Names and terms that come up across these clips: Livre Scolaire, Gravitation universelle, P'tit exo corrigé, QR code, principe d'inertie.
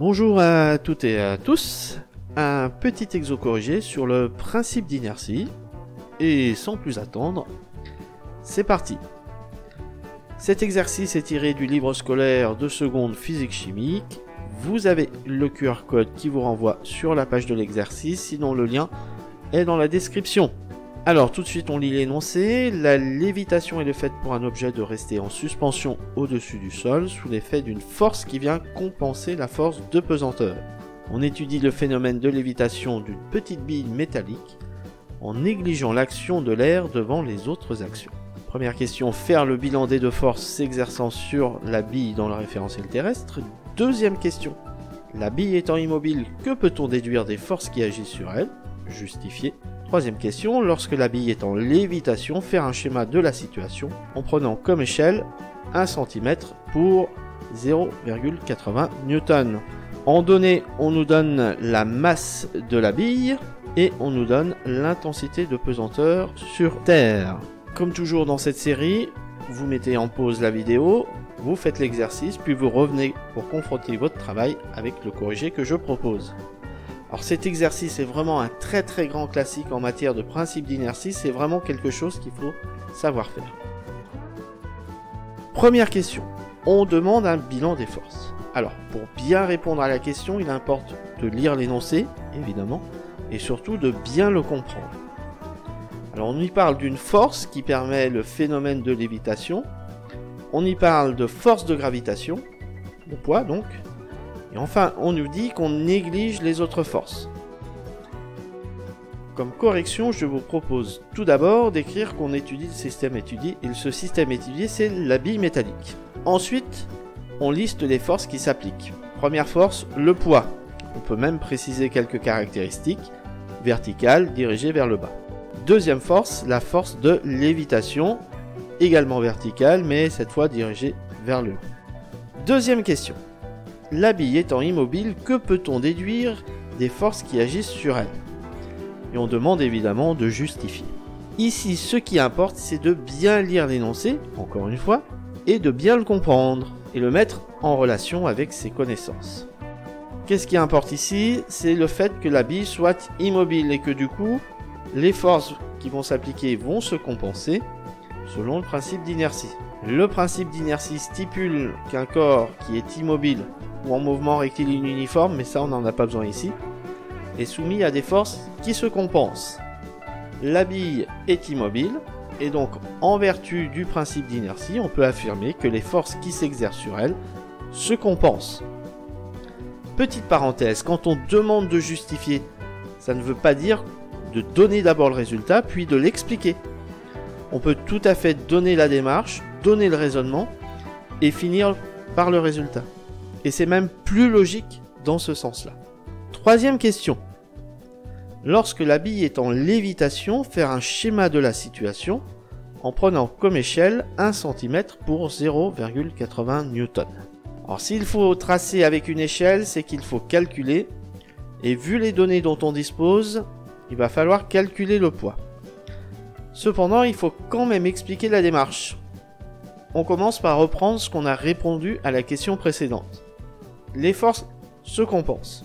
Bonjour à toutes et à tous, un petit exo corrigé sur le principe d'inertie, et sans plus attendre, c'est parti. Cet exercice est tiré du livre scolaire de seconde physique chimique. Vous avez le QR code qui vous renvoie sur la page de l'exercice, sinon le lien est dans la description. Alors tout de suite on lit l'énoncé. La lévitation est le fait pour un objet de rester en suspension au-dessus du sol sous l'effet d'une force qui vient compenser la force de pesanteur. On étudie le phénomène de lévitation d'une petite bille métallique en négligeant l'action de l'air devant les autres actions. Première question, faire le bilan des deux forces s'exerçant sur la bille dans le référentiel terrestre. Deuxième question, la bille étant immobile, que peut-on déduire des forces qui agissent sur elle? Justifier. Troisième question, lorsque la bille est en lévitation, faire un schéma de la situation en prenant comme échelle 1 cm pour 0,80 N. En données, on nous donne la masse de la bille et on nous donne l'intensité de pesanteur sur Terre. Comme toujours dans cette série, vous mettez en pause la vidéo, vous faites l'exercice, puis vous revenez pour confronter votre travail avec le corrigé que je propose. Alors cet exercice est vraiment un très grand classique en matière de principe d'inertie, c'est vraiment quelque chose qu'il faut savoir faire. Première question, on demande un bilan des forces. Alors pour bien répondre à la question, il importe de lire l'énoncé, évidemment, et surtout de bien le comprendre. Alors on y parle d'une force qui permet le phénomène de lévitation, on y parle de force de gravitation, le poids donc, et enfin, on nous dit qu'on néglige les autres forces. Comme correction, je vous propose tout d'abord d'écrire qu'on étudie le système étudié. Et ce système étudié, c'est la bille métallique. Ensuite, on liste les forces qui s'appliquent. Première force, le poids. On peut même préciser quelques caractéristiques. Verticale, dirigée vers le bas. Deuxième force, la force de lévitation. Également verticale, mais cette fois dirigée vers le haut. Deuxième question. La bille étant immobile, que peut-on déduire des forces qui agissent sur elle? Et on demande évidemment de justifier. Ici, ce qui importe, c'est de bien lire l'énoncé, encore une fois, et de bien le comprendre, et le mettre en relation avec ses connaissances. Qu'est-ce qui importe ici? C'est le fait que la bille soit immobile, et que du coup, les forces qui vont s'appliquer vont se compenser, selon le principe d'inertie. Le principe d'inertie stipule qu'un corps qui est immobile ou en mouvement rectiligne uniforme, mais ça on n'en a pas besoin ici, est soumis à des forces qui se compensent. La bille est immobile, et donc en vertu du principe d'inertie, on peut affirmer que les forces qui s'exercent sur elle se compensent. Petite parenthèse, quand on demande de justifier, ça ne veut pas dire de donner d'abord le résultat, puis de l'expliquer. On peut tout à fait donner la démarche, donner le raisonnement et finir par le résultat. Et c'est même plus logique dans ce sens-là. Troisième question. Lorsque la bille est en lévitation, faire un schéma de la situation en prenant comme échelle 1 cm pour 0,80 N. Alors s'il faut tracer avec une échelle, c'est qu'il faut calculer. Et vu les données dont on dispose, il va falloir calculer le poids. Cependant, il faut quand même expliquer la démarche. On commence par reprendre ce qu'on a répondu à la question précédente. Les forces se compensent.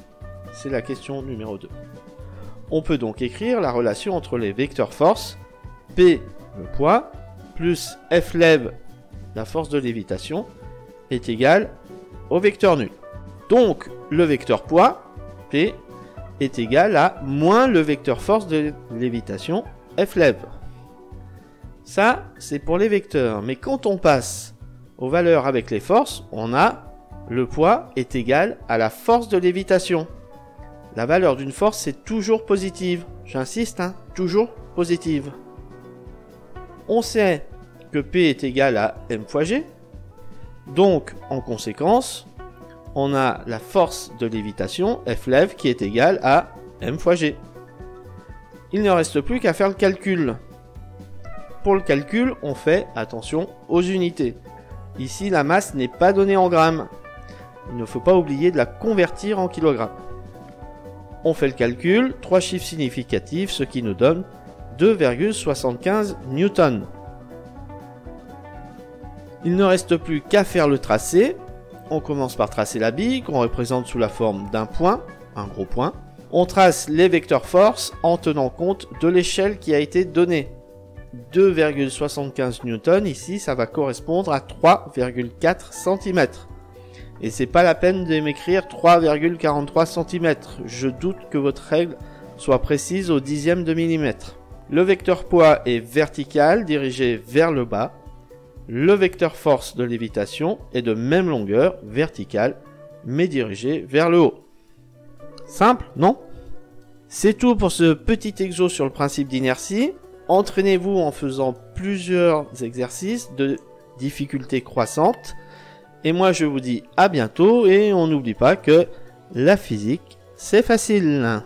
C'est la question numéro 2. On peut donc écrire la relation entre les vecteurs force, P, le poids, plus F lève, la force de lévitation, est égale au vecteur nul. Donc, le vecteur poids, P, est égal à moins le vecteur force de lévitation, F lève. Ça, c'est pour les vecteurs. Mais quand on passe aux valeurs avec les forces, on a le poids est égal à la force de lévitation. La valeur d'une force, c'est toujours positive. J'insiste, hein, toujours positive. On sait que P est égal à M fois G. Donc, en conséquence, on a la force de lévitation, F lève, qui est égale à M fois G. Il ne reste plus qu'à faire le calcul. Pour le calcul, on fait attention aux unités. Ici, la masse n'est pas donnée en grammes. Il ne faut pas oublier de la convertir en kilogrammes. On fait le calcul, trois chiffres significatifs, ce qui nous donne 2,75 N. Il ne reste plus qu'à faire le tracé. On commence par tracer la bille qu'on représente sous la forme d'un point, un gros point. On trace les vecteurs force en tenant compte de l'échelle qui a été donnée. 2,75 newtons, ici ça va correspondre à 3,4 cm. Et c'est pas la peine de m'écrire 3,43 cm. Je doute que votre règle soit précise au dixième de millimètre. Le vecteur poids est vertical, dirigé vers le bas. Le vecteur force de lévitation est de même longueur, verticale, mais dirigé vers le haut. Simple, non? C'est tout pour ce petit exo sur le principe d'inertie. Entraînez-vous en faisant plusieurs exercices de difficulté croissante. Et moi je vous dis à bientôt et on n'oublie pas que la physique c'est facile.